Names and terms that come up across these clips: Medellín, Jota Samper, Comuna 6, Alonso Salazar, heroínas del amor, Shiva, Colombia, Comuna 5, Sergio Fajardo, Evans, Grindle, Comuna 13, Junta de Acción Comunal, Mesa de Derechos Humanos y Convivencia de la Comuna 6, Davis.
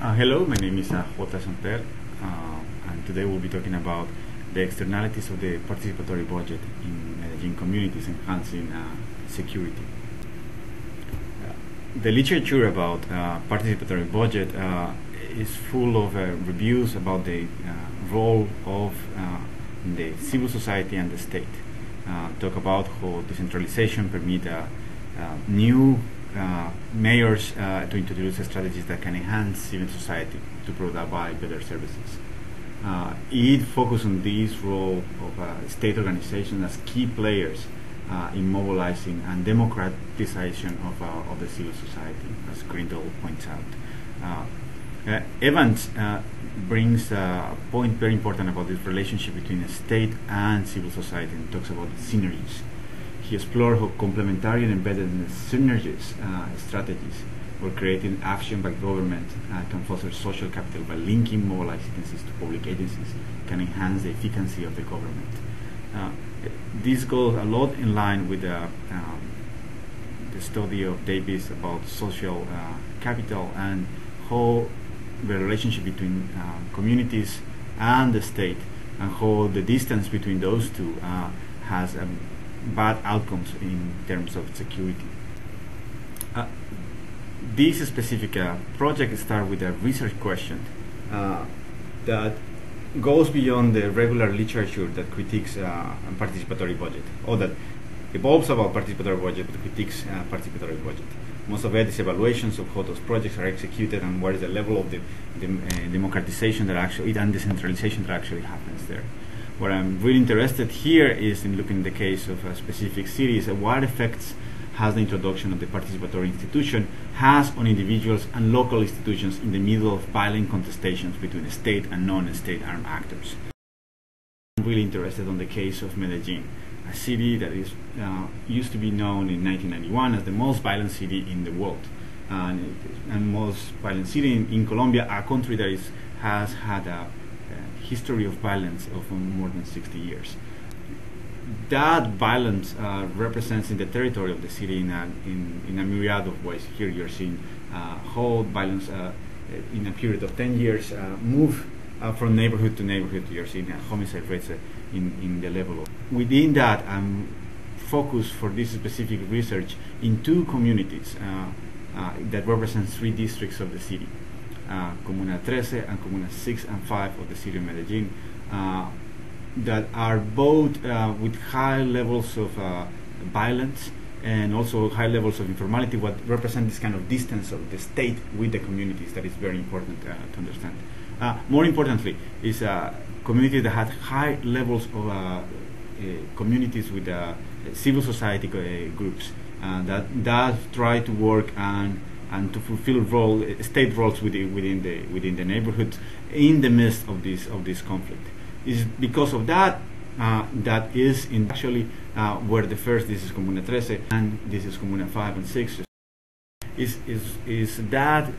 Hello, my name is Jota Samper, and today we'll be talking about the externalities of the participatory budget in Medellín communities enhancing security. The literature about participatory budget is full of reviews about the role of the civil society and the state. Talk about how decentralization permits new mayors to introduce strategies that can enhance civil society to provide better services. It focuses on this role of state organizations as key players in mobilizing and democratization of the civil society, as Grindle points out. Evans brings a point very important about this relationship between the state and civil society and talks about synergies. He explored how complementary and embedded synergies strategies for creating action by government can foster social capital by linking mobilized agencies to public agencies, can enhance the efficacy of the government. This goes a lot in line with the study of Davis about social capital and how the relationship between communities and the state, and how the distance between those two has bad outcomes in terms of security. This specific project starts with a research question that goes beyond the regular literature that critiques participatory budget, or that evolves about participatory budget but critiques participatory budget. Most of it is evaluations of how those projects are executed and what is the level of the democratization that actually and decentralization that actually happens there. What I'm really interested here is in looking at the case of a specific cities and what effects has the introduction of the participatory institution has on individuals and local institutions in the middle of violent contestations between state and non-state armed actors. I'm really interested on the case of Medellín, a city that is used to be known in 1991 as the most violent city in the world, and most violent city in Colombia, a country that has had a history of violence of more than 60 years. That violence represents in the territory of the city in a myriad of ways. Here you're seeing how violence in a period of 10 years move from neighborhood to neighborhood. You're seeing homicide rates in the level of. Within that, I'm focused for this specific research in two communities that represent three districts of the city. Comuna 13 and Comuna 6 and 5 of the city of Medellín that are both with high levels of violence and also high levels of informality, what represent this kind of distance of the state with the communities that is very important to understand. More importantly, is a community that had high levels of communities with civil society groups that try to work and to fulfill state roles within the neighborhoods in the midst of this conflict. It's because of that that is in actually where the first, this is Comuna 13 and this is Comuna 5 and 6, is that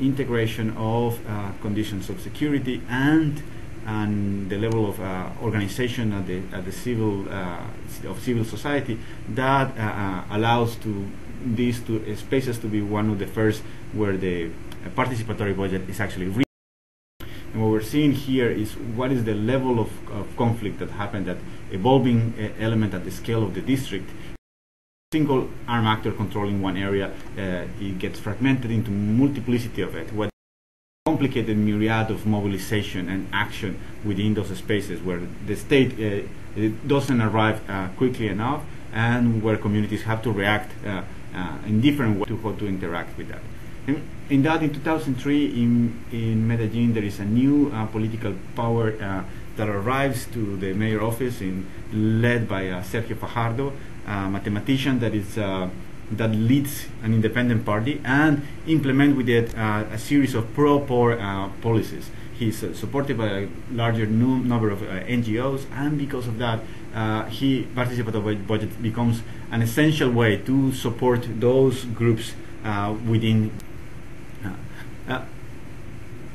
integration of conditions of security and the level of organization at the civil society that allows to these two spaces to be one of the first where the participatory budget is actually real. And what we're seeing here is what is the level of conflict that happened, that evolving element at the scale of the district. Single armed actor controlling one area, it gets fragmented into multiplicity of it. What complicated myriad of mobilization and action within those spaces where the state it doesn't arrive quickly enough, and where communities have to react in different ways to how to interact with that. In 2003 in Medellín there is a new political power that arrives to the mayor office, led by Sergio Fajardo, a mathematician that is that leads an independent party and implement with it a series of pro-poor policies. He's supported by a larger number of NGOs, and because of that, participatory budget becomes an essential way to support those groups within.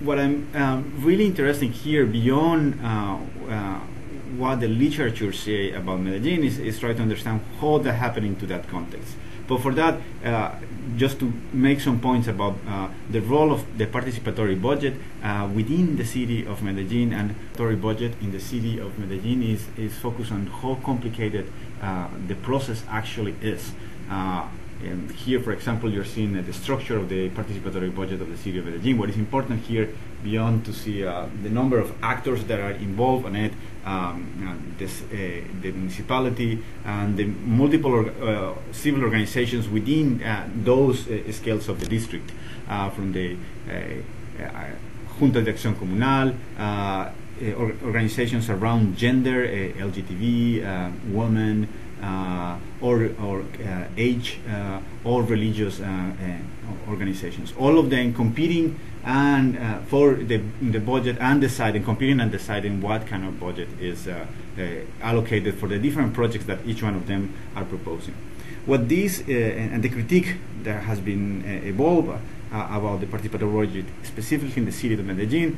What I'm really interested in here, beyond what the literature say about Medellín, is try to understand how that happening to that context. But for that, just to make some points about the role of the participatory budget within the city of Medellín, and the participatory budget in the city of Medellín is focused on how complicated the process actually is. And here, for example, you're seeing the structure of the participatory budget of the city of Medellín. What is important here, beyond to see the number of actors that are involved in it, the municipality and the multiple civil organizations within those scales of the district, from the Junta de Acción Comunal, organizations around gender, LGTB, women, or age, or religious organizations. All of them competing and for the budget, and deciding, competing and deciding what kind of budget is allocated for the different projects that each one of them are proposing. What this and the critique that has been evolved about the participatory budget, specifically in the city of Medellín,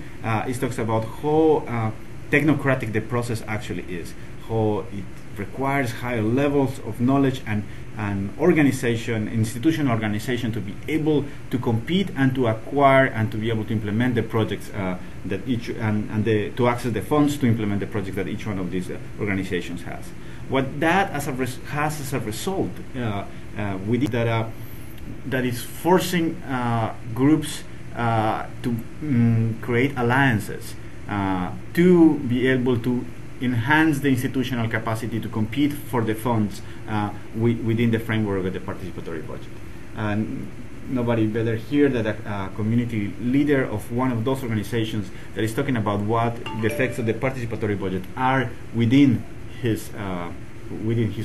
it talks about how technocratic the process actually is, how it requires higher levels of knowledge and organization, institutional organization, to be able to compete and to acquire and to be able to implement the projects that each, and to access the funds to implement the projects that each one of these organizations has. What that has as a result within that, that is forcing groups to create alliances to be able to enhance the institutional capacity to compete for the funds within the framework of the participatory budget. And nobody better here than a community leader of one of those organizations that is talking about what the effects of the participatory budget are within his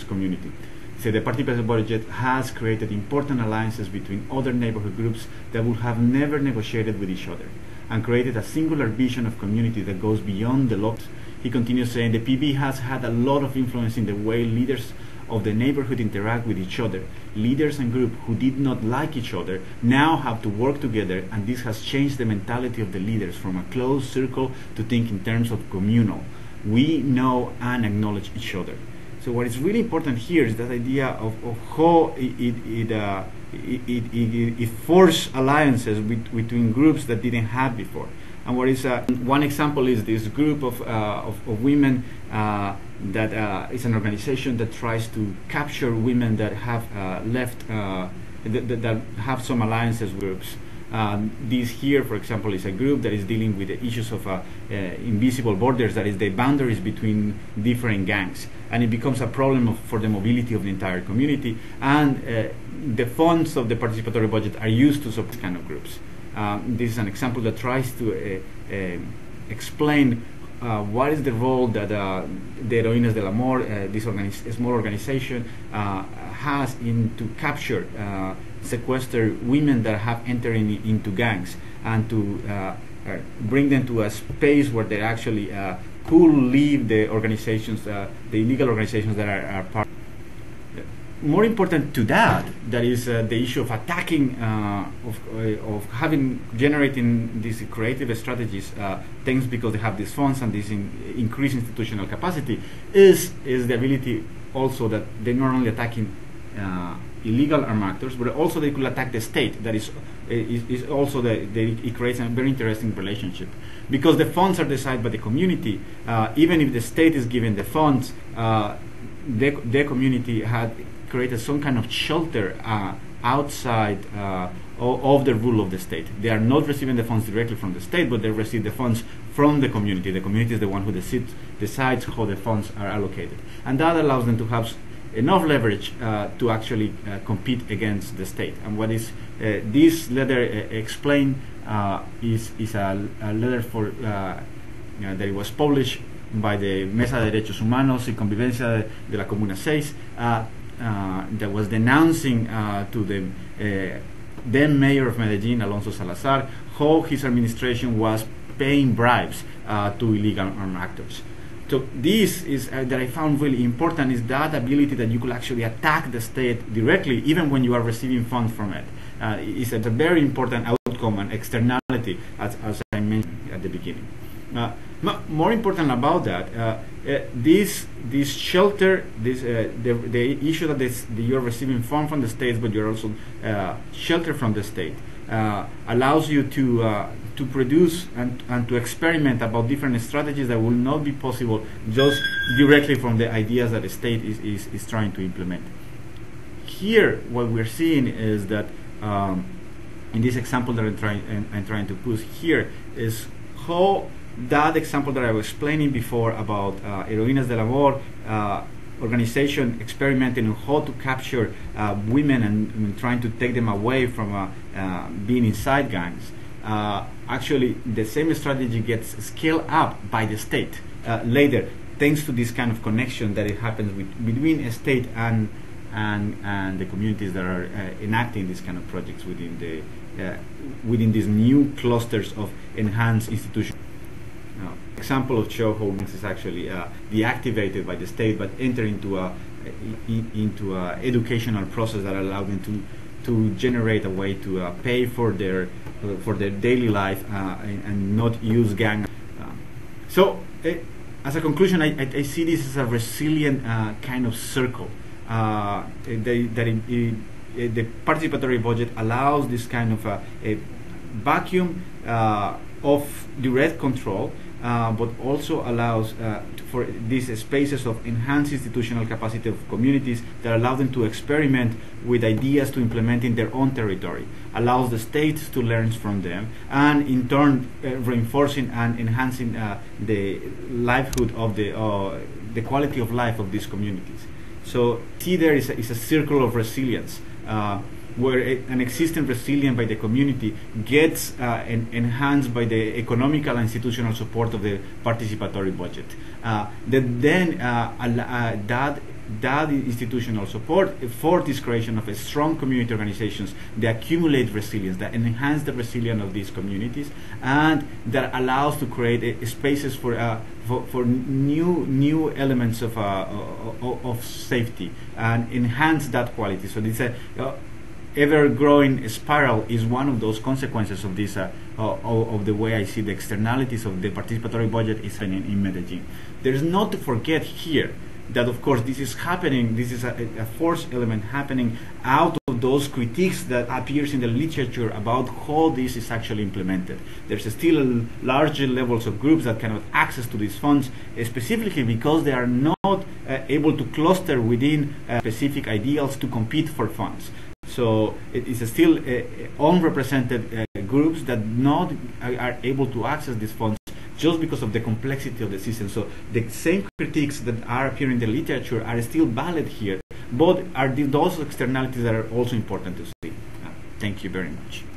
community. So the participatory budget has created important alliances between other neighborhood groups that would have never negotiated with each other, and created a singular vision of community that goes beyond the laws. He continues saying, the PB has had a lot of influence in the way leaders of the neighborhood interact with each other. Leaders and groups who did not like each other now have to work together, and this has changed the mentality of the leaders from a closed circle to think in terms of communal. We know and acknowledge each other. So what is really important here is that idea of how it forced alliances between groups that didn't have before. And what is one example is this group of women that is an organization that tries to capture women that have left, that have some alliances with groups. This here, for example, is a group that is dealing with the issues of invisible borders, that is the boundaries between different gangs. And it becomes a problem for the mobility of the entire community. And the funds of the participatory budget are used to support these kind of groups. This is an example that tries to explain what is the role that the Heroínas del Amor, this small organization, has in to capture sequester women that have entered into gangs, and to bring them to a space where they actually could leave the organizations, the illegal organizations that are part. More important to that is the issue of attacking, of having generating these creative strategies, things because they have these funds and this increased institutional capacity, is the ability also that they're not only attacking illegal armed actors, but also they could attack the state. That is also it creates a very interesting relationship, because the funds are decided by the community. Even if the state is giving the funds, the community had created some kind of shelter outside of the rule of the state. They are not receiving the funds directly from the state, but they receive the funds from the community. The community is the one who decides how the funds are allocated, and that allows them to have enough leverage to actually compete against the state. And what is this letter explained is a letter for that it was published by the Mesa de Derechos Humanos y Convivencia de la Comuna 6, that was denouncing to the then mayor of Medellín, Alonso Salazar, how his administration was paying bribes to illegal armed actors. So this is that I found really important, is that ability that you could actually attack the state directly, even when you are receiving funds from it. It's a very important outcome and externality, as I mentioned at the beginning. More important about that, this shelter, the issue that you're receiving funds from the state, but you're also sheltered from the state, allows you to produce and to experiment about different strategies that will not be possible just directly from the ideas that the state is trying to implement. Here, what we're seeing is that in this example that I'm trying to put here is how that example that I was explaining before about Heroínas del Amor organization experimenting on how to capture women and trying to take them away from being inside gangs. Actually, the same strategy gets scaled up by the state later, thanks to this kind of connection that it happens between a state and the communities that are enacting these kind of projects within the within these new clusters of enhanced institutions. Example of show how this is actually deactivated by the state, but enter into a educational process that allows them to generate a way to pay for their daily life and not use gang. As a conclusion, I see this as a resilient kind of circle. The participatory budget allows this kind of a vacuum of direct control, but also allows for these spaces of enhanced institutional capacity of communities that allow them to experiment with ideas to implement in their own territory, allows the states to learn from them, and in turn reinforcing and enhancing the livelihood of the quality of life of these communities. So there is a circle of resilience, where an existing resilience by the community gets enhanced by the economical and institutional support of the participatory budget. That institutional support for this creation of a strong community organizations, they accumulate resilience, that enhance the resilience of these communities, and that allows to create spaces for new elements of safety and enhance that quality. So it's a ever-growing spiral is one of those consequences of this, of the way I see the externalities of the participatory budget is in Medellín. There's not to forget here that, of course, this is happening. This is a fourth element happening out of those critiques that appears in the literature about how this is actually implemented. There's still larger levels of groups that cannot access to these funds, specifically because they are not able to cluster within specific ideals to compete for funds. So it is still unrepresented groups that not are able to access these funds just because of the complexity of the system. So the same critiques that are appearing in the literature are still valid here, but are those externalities that are also important to see. Thank you very much.